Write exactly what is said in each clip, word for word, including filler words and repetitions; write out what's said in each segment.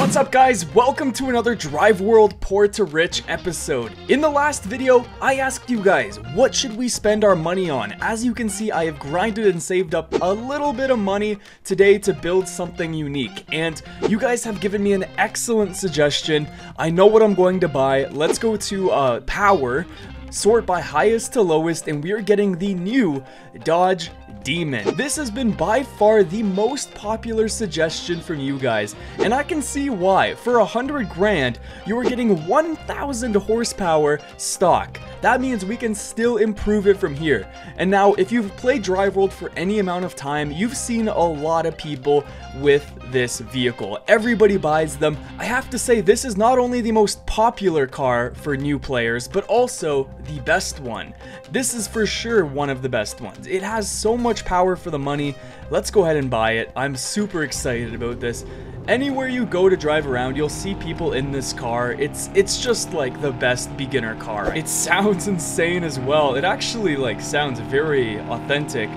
What's up, guys? Welcome to another Drive World Poor to Rich episode. In the last video, I asked you guys, what should we spend our money on? As you can see, I have grinded and saved up a little bit of money today to build something unique, and you guys have given me an excellent suggestion. I know what I'm going to buy. Let's go to uh, power, sort by highest to lowest, and we are getting the new Dodge Demon. This has been by far the most popular suggestion from you guys, and I can see why. For a hundred grand, you are getting one thousand horsepower stock. That means we can still improve it from here. And now, if you've played Drive World for any amount of time, you've seen a lot of people with this vehicle. Everybody buys them. I have to say, this is not only the most popular car for new players, but also the best one. This is for sure one of the best ones. It has so much power for the money. Let's go ahead and buy it. I'm super excited about this. Anywhere you go to drive around, you'll see people in this car. It's it's just like the best beginner car. It sounds insane as well. It actually like sounds very authentic.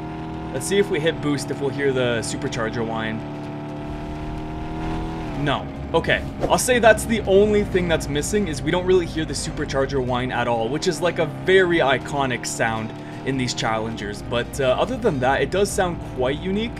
Let's see if we hit boost, if we'll hear the supercharger whine. No. Okay, I'll say that's the only thing that's missing, is we don't really hear the supercharger whine at all, which is like a very iconic sound in these Challengers. But uh, other than that, it does sound quite unique.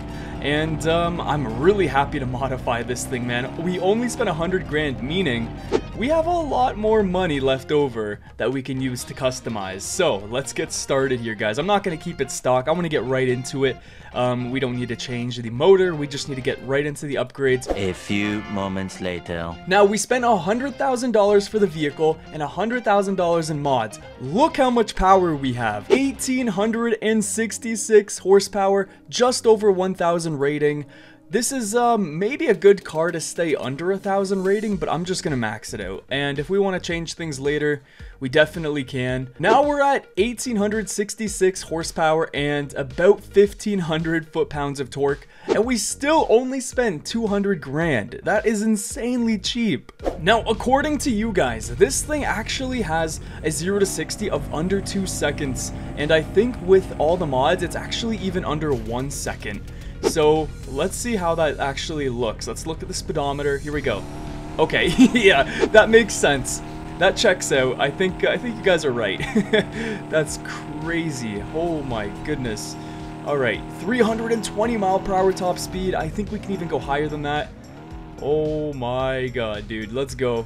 And um, I'm really happy to modify this thing, man. We only spent a hundred grand, meaning we have a lot more money left over that we can use to customize. So let's get started here, guys. I'm not gonna keep it stock. I want to get right into it. Um, we don't need to change the motor. We just need to get right into the upgrades. A few moments later. Now, we spent a hundred thousand dollars for the vehicle and a hundred thousand dollars in mods. Look how much power we have: eighteen hundred and sixty-six horsepower, just over one thousand. Rating. This is um, maybe a good car to stay under a thousand rating, but I'm just gonna max it out. And if we want to change things later, we definitely can. Now we're at one thousand eight hundred sixty-six horsepower and about fifteen hundred foot-pounds of torque, and we still only spend two hundred grand. That is insanely cheap. Now, according to you guys, this thing actually has a zero to sixty of under two seconds, and I think with all the mods, it's actually even under one second. So let's see how that actually looks. Let's look at the speedometer. Here we go. Okay, yeah, that makes sense. That checks out. I think I think you guys are right. That's crazy. Oh my goodness. All right, three hundred twenty mile per hour top speed. I think we can even go higher than that. Oh my god, dude. Let's go.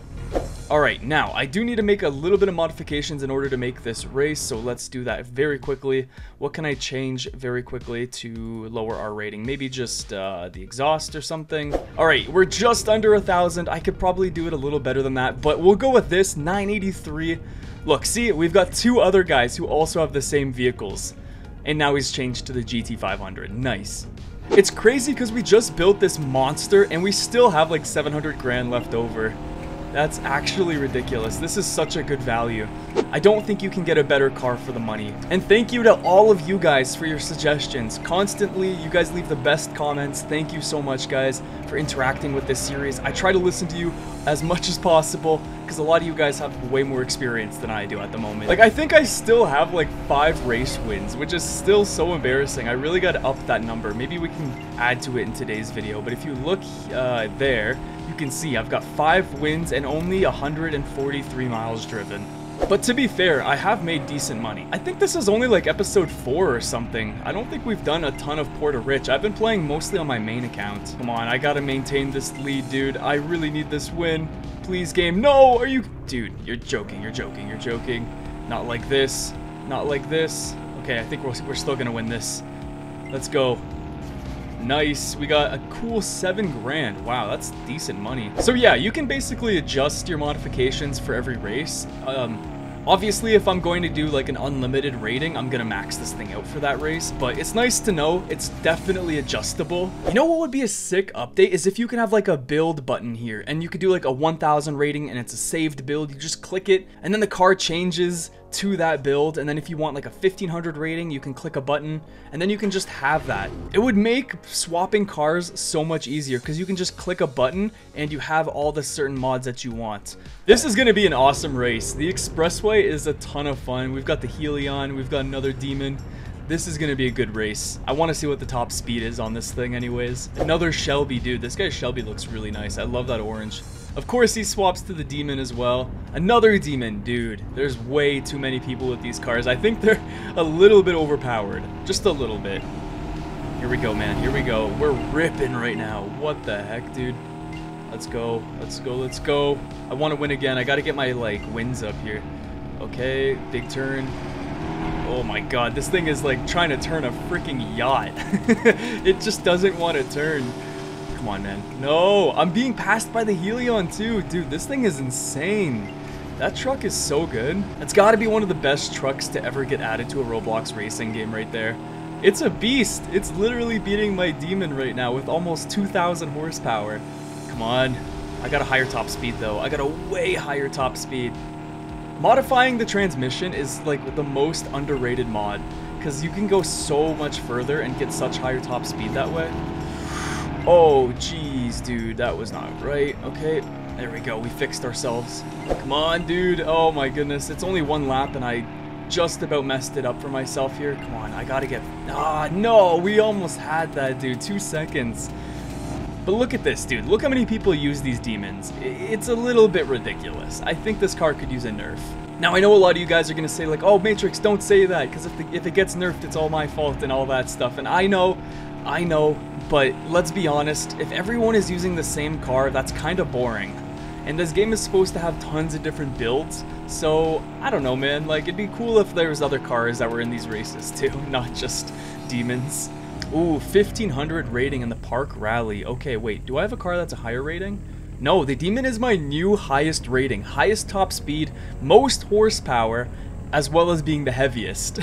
All right, now I do need to make a little bit of modifications in order to make this race, so let's do that very quickly. What can I change very quickly to lower our rating? Maybe just uh, the exhaust or something. All right, we're just under a thousand. I could probably do it a little better than that, but we'll go with this nine eighty-three. Look, see, we've got two other guys who also have the same vehicles, and now he's changed to the G T five hundred. Nice. It's crazy because we just built this monster and we still have like seven hundred grand left over. That's actually ridiculous. This is such a good value. I don't think you can get a better car for the money. And thank you to all of you guys for your suggestions. Constantly, you guys leave the best comments. Thank you so much, guys, for interacting with this series. I try to listen to you as much as possible, because a lot of you guys have way more experience than I do at the moment. Like, I think I still have like five race wins, which is still so embarrassing. I really got to up that number. Maybe we can add to it in today's video. But if you look uh, there, you can see I've got five wins and only one hundred forty-three miles driven. But to be fair, I have made decent money. I think this is only like episode four or something. I don't think we've done a ton of Poor to Rich. I've been playing mostly on my main account. Come on, I gotta maintain this lead, dude. I really need this win. Please, game. No, are you... Dude, you're joking, you're joking, you're joking. Not like this. Not like this. Okay, I think we're, we're still gonna win this. Let's go. Nice, we got a cool seven grand. Wow, that's decent money. So yeah, you can basically adjust your modifications for every race. Um obviously, if I'm going to do like an unlimited rating, I'm gonna max this thing out for that race, but it's nice to know it's definitely adjustable. You know what would be a sick update is if you can have like a build button here, and you could do like a one thousand rating, and it's a saved build. You just click it and then the car changes to that build, and then if you want like a fifteen hundred rating, you can click a button and then you can just have that. It would make swapping cars so much easier, because you can just click a button and you have all the certain mods that you want. This is going to be an awesome race. The expressway is a ton of fun. We've got the Helion, we've got another Demon. This is going to be a good race. I want to see what the top speed is on this thing anyways. Another Shelby, dude. This guy's Shelby looks really nice. I love that orange. Of course, he swaps to the Demon as well. Another Demon, dude. There's way too many people with these cars. I think they're a little bit overpowered. Just a little bit. Here we go, man. Here we go. We're ripping right now. What the heck, dude? Let's go. Let's go. Let's go. I want to win again. I got to get my, like, wins up here. Okay. Big turn. Oh my god, this thing is like trying to turn a freaking yacht. It just doesn't want to turn. Come on, man. No, I'm being passed by the Helion too. Dude, this thing is insane. That truck is so good. It's got to be one of the best trucks to ever get added to a Roblox racing game right there. It's a beast. It's literally beating my Demon right now with almost two thousand horsepower. Come on. I got a higher top speed though. I got a way higher top speed. Modifying the transmission is like the most underrated mod because you can go so much further and get such higher top speed that way. Oh jeez, dude, that was not right. Okay, there we go. We fixed ourselves. Come on, dude. Oh my goodness. It's only one lap and I just about messed it up for myself here. Come on, I gotta get... Ah, no, we almost had that, dude. Two seconds. But look at this, dude. Look how many people use these Demons. It's a little bit ridiculous. I think this car could use a nerf. Now, I know a lot of you guys are going to say, like, oh, Matrix, don't say that, because if, if it gets nerfed, it's all my fault and all that stuff. And I know, I know, but let's be honest. If everyone is using the same car, that's kind of boring. And this game is supposed to have tons of different builds. So, I don't know, man. Like, it'd be cool if there was other cars that were in these races, too, not just Demons. Ooh, fifteen hundred rating in the Park Rally. Okay, wait, do I have a car that's a higher rating? No, the Demon is my new highest rating. Highest top speed, most horsepower, as well as being the heaviest.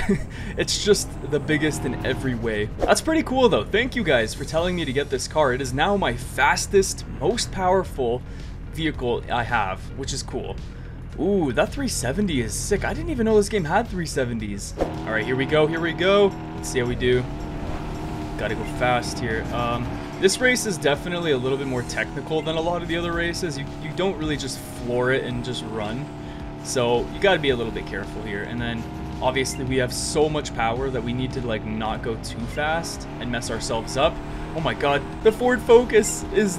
It's just the biggest in every way. That's pretty cool though. Thank you guys for telling me to get this car. It is now my fastest, most powerful vehicle I have, which is cool. Ooh, that three seventy is sick. I didn't even know this game had three seventies. All right, here we go, here we go. Let's see how we do. Gotta go fast here. Um, this race is definitely a little bit more technical than a lot of the other races. You, you don't really just floor it and just run. So you gotta be a little bit careful here. And then obviously we have so much power that we need to like not go too fast and mess ourselves up. Oh my god, the Ford Focus is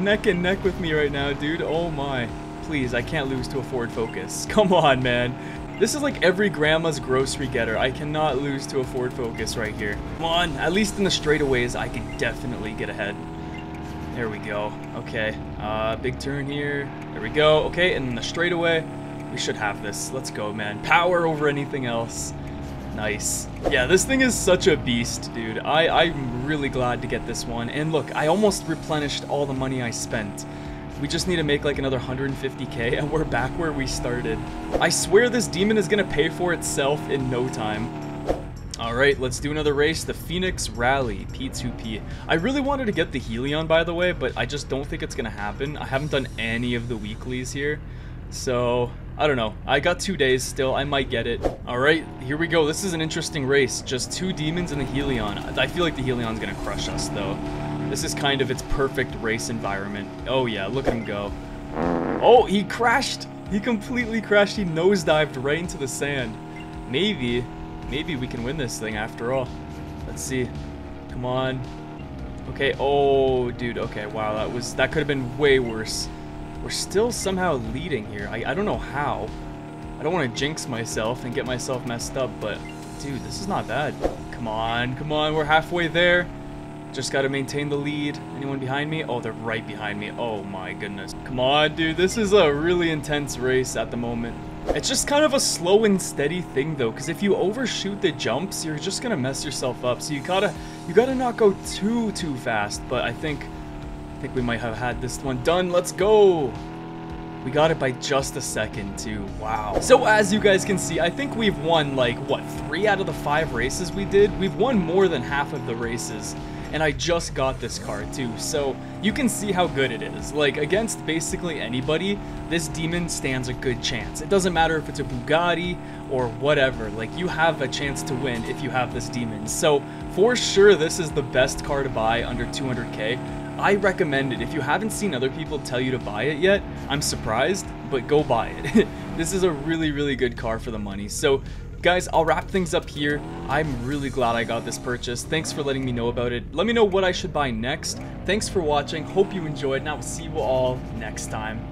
neck and neck with me right now, dude. Oh my. Please, I can't lose to a Ford Focus. Come on, man. This is like every grandma's grocery getter. I cannot lose to a Ford Focus right here. Come on, at least in the straightaways, I can definitely get ahead. There we go. Okay, uh, big turn here. There we go. Okay, and in the straightaway, we should have this. Let's go, man. Power over anything else. Nice. Yeah, this thing is such a beast, dude. I, I'm really glad to get this one. And look, I almost replenished all the money I spent. We just need to make like another one hundred fifty K and we're back where we started. I swear this Demon is gonna pay for itself in no time. All right, let's do another race, the Phoenix Rally P two P. I really wanted to get the Helion, by the way, but I just don't think it's gonna happen. I haven't done any of the weeklies here. So, I don't know. I got two days still. I might get it. All right, here we go. This is an interesting race. Just two Demons and the Helion. I feel like the Helion's gonna crush us though. This is kind of its perfect race environment. Oh yeah, look at him go. Oh, he crashed. He completely crashed. He nosedived right into the sand. Maybe, maybe we can win this thing after all. Let's see. Come on. Okay, oh dude, okay, wow, that was, that could have been way worse. We're still somehow leading here. I, I don't know how. I don't want to jinx myself and get myself messed up, but dude, this is not bad. Come on, come on, we're halfway there. Just gotta maintain the lead. Anyone behind me? Oh, they're right behind me. Oh my goodness. Come on, dude. This is a really intense race at the moment. It's just kind of a slow and steady thing though, because if you overshoot the jumps, you're just gonna mess yourself up. So you gotta, you gotta not go too, too fast. But I think, I think we might have had this one done. Let's go. We got it by just a second too. Wow. So as you guys can see, I think we've won like, what, three out of the five races we did? We've won more than half of the races. And I just got this car too, so you can see how good it is. Like, against basically anybody, this Demon stands a good chance. It doesn't matter if it's a Bugatti or whatever, like you have a chance to win if you have this Demon. So for sure, this is the best car to buy under two hundred K. I recommend it. If you haven't seen other people tell you to buy it yet, I'm surprised, but go buy it. This is a really, really good car for the money. So guys, I'll wrap things up here. I'm really glad I got this purchase. Thanks for letting me know about it. Let me know what I should buy next. Thanks for watching. Hope you enjoyed, and I will see you all next time.